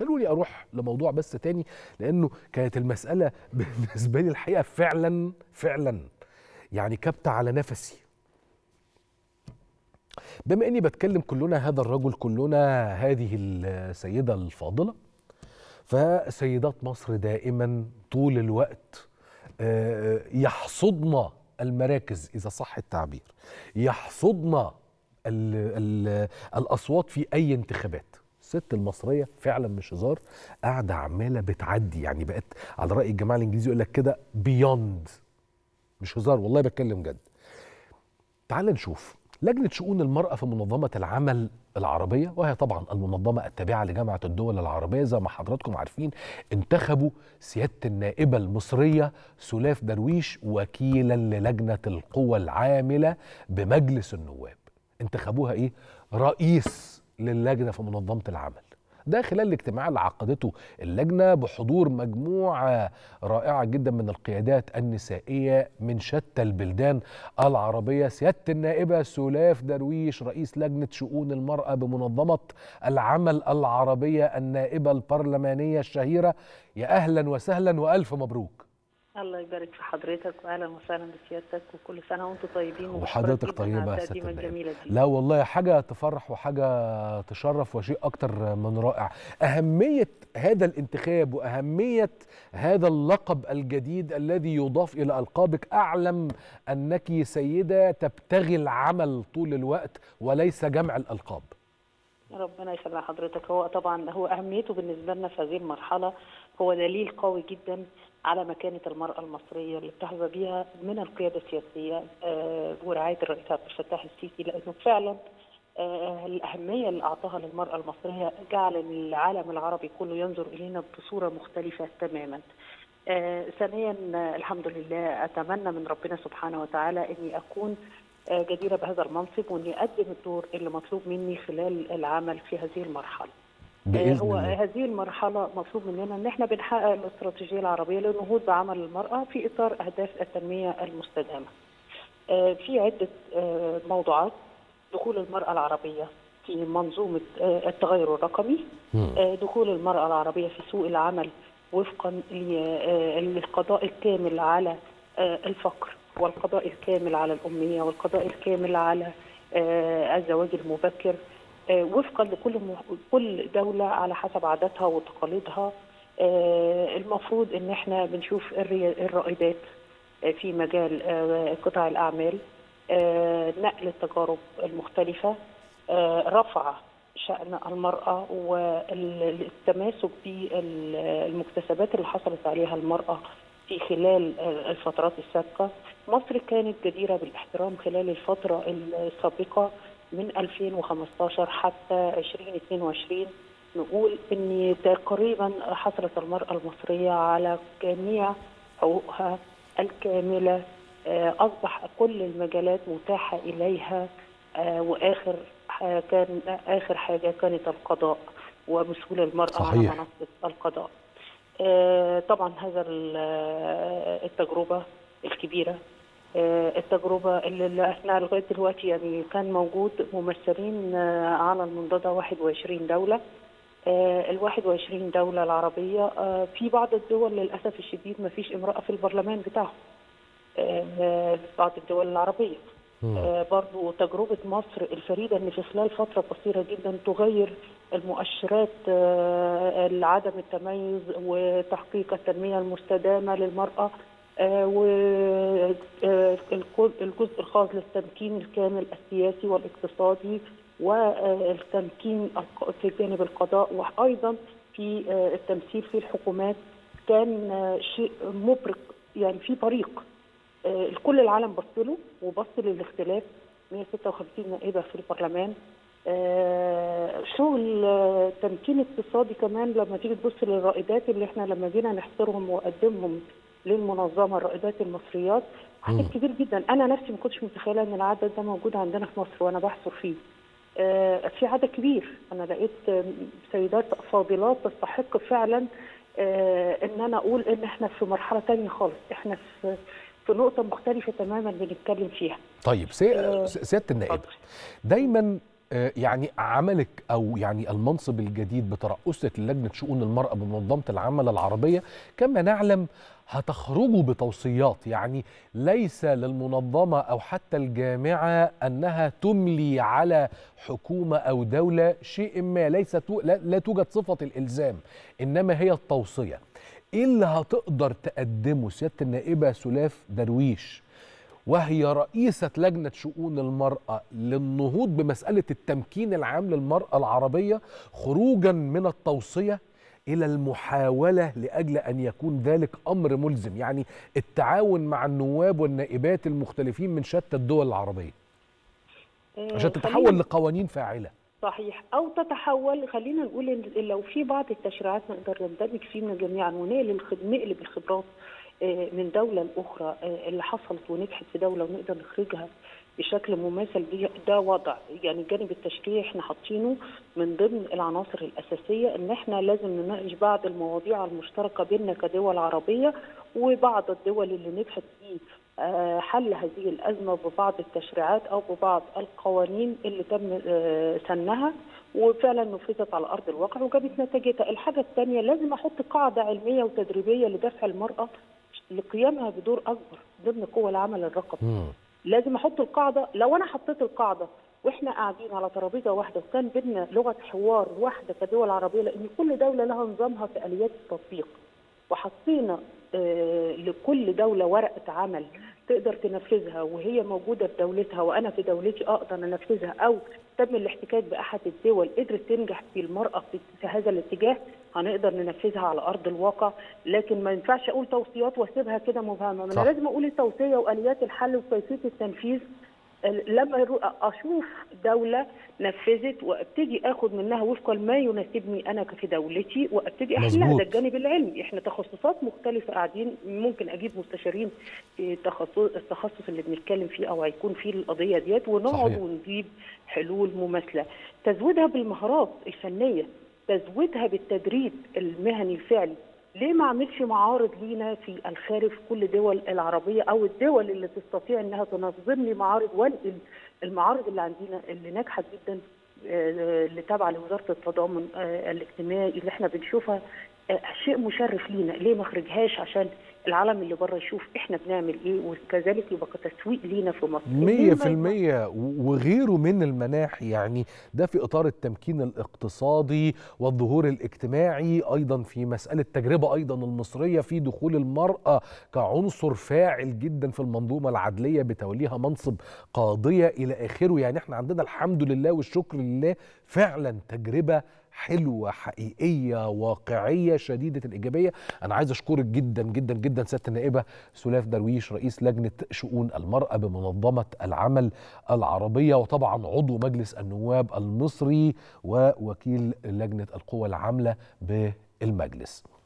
خلوا لي اروح لموضوع بس تاني، لانه كانت المساله بالنسبه لي الحقيقه فعلا يعني كبتة على نفسي. بما اني بتكلم كلنا هذا الرجل، كلنا هذه السيده الفاضله، فسيدات مصر دائما طول الوقت يحصدنا المراكز اذا صح التعبير، يحصدنا الاصوات في اي انتخابات. الست المصريه فعلا مش هزار قاعده عماله بتعدي، يعني بقت على راي الجماعه الانجليزي يقول لك كده بيوند، مش هزار والله بتكلم جد. تعال نشوف لجنه شؤون المراه في منظمه العمل العربيه، وهي طبعا المنظمه التابعه لجامعه الدول العربيه، زي ما حضراتكم عارفين انتخبوا سياده النائبه المصريه سولاف درويش وكيلا للجنه القوى العامله بمجلس النواب. انتخبوها ايه؟ رئيس للجنه في منظمه العمل. ده خلال الاجتماع اللي عقدته اللجنه بحضور مجموعه رائعه جدا من القيادات النسائيه من شتى البلدان العربيه. سياده النائبه سولاف درويش رئيس لجنه شؤون المراه بمنظمه العمل العربيه، النائبه البرلمانيه الشهيره، يا اهلا وسهلا والف مبروك. الله يبارك في حضرتك، واهلا وسهلا بسيادتك، وكل سنه وانتم طيبين وحضرتك طيبه يا سياده النائبه. لا والله حاجه تفرح وحاجه تشرف وشيء اكتر من رائع. اهميه هذا الانتخاب واهميه هذا اللقب الجديد الذي يضاف الى القابك، اعلم انك سيده تبتغي العمل طول الوقت وليس جمع الالقاب. ربنا يخلي حضرتك. هو طبعا هو اهميته بالنسبه لنا في هذه المرحله هو دليل قوي جدا على مكانة المرأة المصرية اللي بتحظى بيها من القيادة السياسية ورعاية الرئيس عبد الفتاح السيسي، لأنه فعلا الأهمية اللي أعطاها للمرأة المصرية جعل العالم العربي كله ينظر إلينا بصورة مختلفة تماما. ثانيا الحمد لله، أتمنى من ربنا سبحانه وتعالى إني أكون جديرة بهذا المنصب وإني أقدم الدور اللي مطلوب مني خلال العمل في هذه المرحلة. هو هذه المرحلة مطلوب مننا إن إحنا بنحقق الاستراتيجية العربية للنهوض بعمل المرأة في إطار أهداف التنمية المستدامة. في عدة موضوعات: دخول المرأة العربية في منظومة التغير الرقمي، دخول المرأة العربية في سوق العمل وفقا للقضاء الكامل على الفقر، والقضاء الكامل على الأمية، والقضاء الكامل على الزواج المبكر، وفقا لكل دولة على حسب عاداتها وتقاليدها. المفروض ان احنا بنشوف الرائدات في مجال قطاع الاعمال، نقل التجارب المختلفة، رفع شأن المرأة والتماسك بالمكتسبات اللي حصلت عليها المرأة في خلال الفترات السابقة. مصر كانت جديرة بالاحترام خلال الفترة السابقة من 2015 حتى 2022، نقول ان تقريبا حصلت المرأة المصرية على جميع حقوقها الكاملة، اصبح كل المجالات متاحة اليها، واخر كان اخر حاجة كانت القضاء ومسؤول المرأة على منصة القضاء. طبعا هذا التجربة الكبيرة، التجربة اللي احنا لغاية دلوقتي يعني كان موجود ممثلين على المنضدة 21 دولة. ال 21 دولة العربية، في بعض الدول للأسف الشديد ما فيش امرأة في البرلمان بتاعهم، بعض الدول العربية. برضو تجربة مصر الفريدة ان في خلال فترة قصيرة جدا تغير المؤشرات لعدم التميز وتحقيق التنمية المستدامة للمرأة، والجزء الخاص للتمكين الكامل السياسي والاقتصادي، والتمكين في جانب القضاء، وايضا في التمثيل في الحكومات. كان شيء مبرق، يعني في طريق كل العالم بص له وبص للاختلاف. 156 نائبه في البرلمان، شغل تمكين اقتصادي كمان. لما تيجي تبص للرائدات اللي احنا لما جينا نحصرهم ونقدمهم للمنظمه الرائدات المصريات، عدد كبير جدا، انا نفسي ما كنتش متخيله ان العدد ده موجود عندنا في مصر وانا بحصر فيه. في عدد كبير، انا لقيت سيدات فاضلات تستحق فعلا ان انا اقول ان احنا في مرحله ثانيه خالص، احنا في نقطه مختلفه تماما بنتكلم فيها. طيب سياده النائب، دايما يعني عملك أو يعني المنصب الجديد بترأسك للجنة شؤون المرأة بمنظمة العمل العربية كما نعلم هتخرجوا بتوصيات، يعني ليس للمنظمة أو حتى الجامعة أنها تملي على حكومة أو دولة شيء ما، لا توجد صفة الإلزام، إنما هي التوصية. إيه اللي هتقدر تقدمه سيادة النائبة سولاف درويش وهي رئيسة لجنة شؤون المرأة للنهوض بمسألة التمكين العام للمرأة العربية خروجا من التوصية إلى المحاولة لأجل أن يكون ذلك أمر ملزم، يعني التعاون مع النواب والنائبات المختلفين من شتى الدول العربية عشان تتحول لقوانين فاعلة؟ صحيح، أو تتحول، خلينا نقول إن لو في بعض التشريعات نقدر نندمج فيه من جميعا ونقلب الخبرات من دولة لأخرى اللي حصلت ونجحت في دولة ونقدر نخرجها بشكل مماثل بيه. ده وضع يعني الجانب التشريعي احنا حاطينه من ضمن العناصر الأساسية، ان احنا لازم نناقش بعض المواضيع المشتركة بيننا كدول عربية وبعض الدول اللي نجحت في حل هذه الأزمة ببعض التشريعات أو ببعض القوانين اللي تم سنها وفعلا نفذت على أرض الواقع وجابت نتيجتها. الحاجة الثانية لازم أحط قاعدة علمية وتدريبية لدفع المرأة لقيامها بدور أكبر ضمن قوى العمل الرقمي. لازم أحط القاعدة. لو أنا حطيت القاعدة وإحنا قاعدين على ترابيزة واحدة وكان بينا لغة حوار واحدة كدول عربية، لأن كل دولة لها نظامها في آليات التطبيق، وحطينا لكل دولة ورقة عمل تقدر تنفذها وهي موجودة في دولتها وأنا في دولتي أقدر أنفذها، أو تم الاحتكاك بأحد الدول قدرت تنجح في المرأة في هذا الاتجاه، هنقدر ننفذها على أرض الواقع. لكن ما ينفعش أقول توصيات وأسيبها كده مبهمة، أنا لازم أقول التوصية وآليات الحل وكيفية التنفيذ لما أشوف دولة نفذت وأبتدي آخد منها وفقا ما يناسبني أنا في دولتي وأبتدي أحلها. ده الجانب العلمي. إحنا تخصصات مختلفة قاعدين، ممكن أجيب مستشارين في التخصص اللي بنتكلم فيه أو هيكون فيه القضية ديت ونقعد ونجيب حلول مماثلة. تزويدها بالمهارات الفنية، تزويدها بالتدريب المهني الفعلي. ليه ما عملش معارض لينا في الخارج في كل دول العربية أو الدول اللي تستطيع أنها تنظم لي معارض، والمعارض اللي عندنا اللي ناجحة جدا اللي تابعة لوزارة التضامن الاجتماعي اللي احنا بنشوفها شيء مشرف لينا، ليه ما خرجهاش عشان العالم اللي بره يشوف احنا بنعمل ايه، وكذلك يبقى تسويق لينا في مصر 100% وغيره من المناحي. يعني ده في اطار التمكين الاقتصادي والظهور الاجتماعي، ايضا في مساله تجربه ايضا المصريه في دخول المراه كعنصر فاعل جدا في المنظومه العدليه بتوليها منصب قاضيه الى اخره. يعني احنا عندنا الحمد لله والشكر لله فعلا تجربه حلوة حقيقية واقعية شديدة الإيجابية. أنا عايز أشكرك جدا جدا جدا سيادة النائبة سولاف درويش رئيس لجنة شؤون المرأة بمنظمة العمل العربية، وطبعا عضو مجلس النواب المصري ووكيل لجنة القوى العاملة بالمجلس.